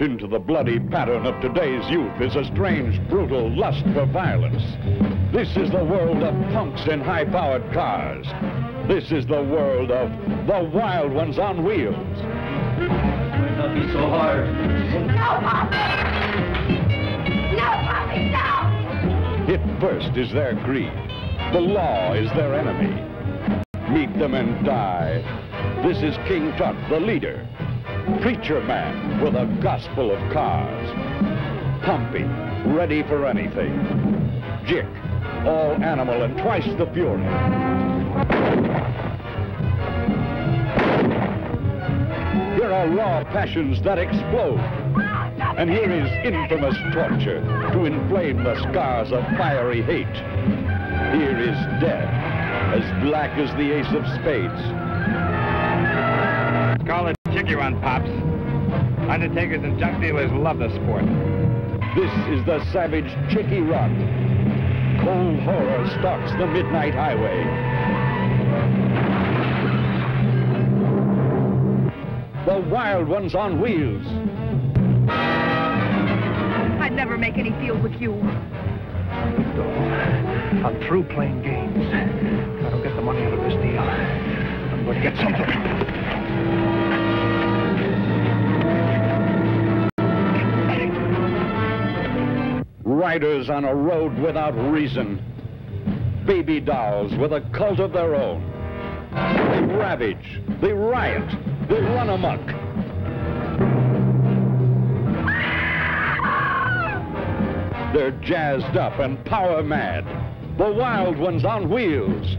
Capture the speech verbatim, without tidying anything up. Warped into the bloody pattern of today's youth is a strange, brutal lust for violence. This is the world of punks in high-powered cars. This is the world of the wild ones on wheels. Might not be so hard. No, Poppy! No, Poppy, no! Hit first is their creed. The law is their enemy. Meet them and die. This is King Tut, the leader. Preacher man with a gospel of cars. Pumpy, ready for anything. Jick, all animal and twice the fury. Here are raw passions that explode. And here is infamous torture to inflame the scars of fiery hate. Here is death, as black as the ace of spades. Call it Chicory Run, Pops. Undertakers and junk dealers love the sport. This is the savage Chicory Run. Cold horror stalks the midnight highway. The wild ones on wheels. I'd never make any deal with you. I'm through playing games. If I don't get the money out of this deal, I'm going to get something. Riders on a road without reason. Baby dolls with a cult of their own. They ravage, they riot, they run amok. They're jazzed up and power mad. The wild ones on wheels.